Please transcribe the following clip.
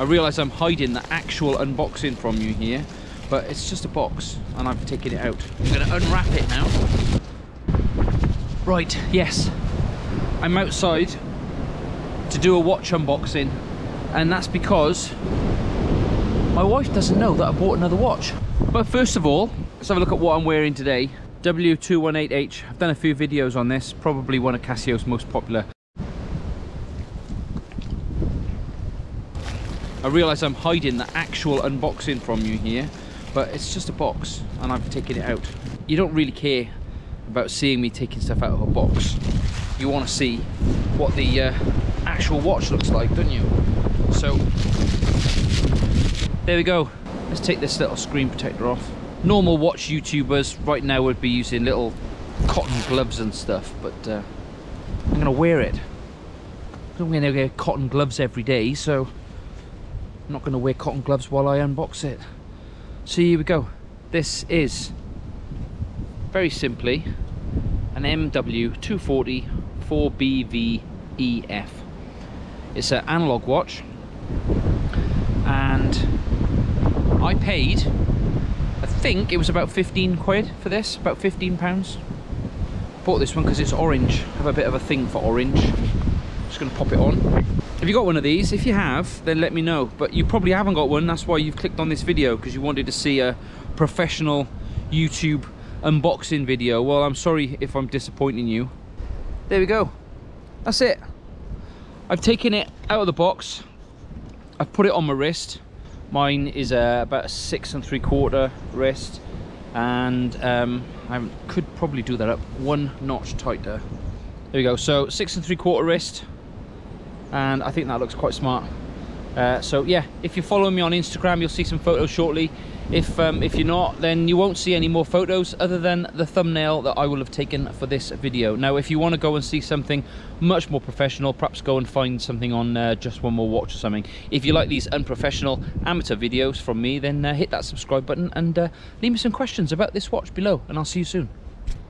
I realise I'm hiding the actual unboxing from you here, but it's just a box and I've taken it out. I'm going to unwrap it now. Right, yes, I'm outside to do a watch unboxing, and that's because my wife doesn't know that I bought another watch. But first of all, let's have a look at what I'm wearing today. W218H. I've done a few videos on this, probably one of Casio's most popular. I realise I'm hiding the actual unboxing from you here, but it's just a box and I've taken it out. You don't really care about seeing me taking stuff out of a box. You want to see what the actual watch looks like, don't you? So there we go. Let's take this little screen protector off. Normal watch YouTubers right now would be using little cotton gloves and stuff, but I'm going to wear it. I'm going to wear cotton gloves every day, so I'm not going to wear cotton gloves while I unbox it. So here we go. This is, very simply, an MW240 4BVEF. It's an analog watch, and I paid, I think it was about 15 quid for this, about 15 pounds. Bought this one because it's orange. I have a bit of a thing for orange. Just going to pop it on. Have you got one of these? If you have, then let me know. But you probably haven't got one, that's why you've clicked on this video, because you wanted to see a professional YouTube unboxing video. Well, I'm sorry if I'm disappointing you. There we go. That's it. I've taken it out of the box. I've put it on my wrist. Mine is about a 6 3/4 wrist, and I could probably do that up one notch tighter. There we go. So 6 3/4 wrist. And I think that looks quite smart. So yeah, if you follow me on Instagram, you'll see some photos shortly. If you're not, then you won't see any more photos other than the thumbnail that I will have taken for this video. Now, if you want to go and see something much more professional, perhaps go and find something on Just One More Watch or something. If you like these unprofessional amateur videos from me, then hit that subscribe button and leave me some questions about this watch below, and I'll see you soon.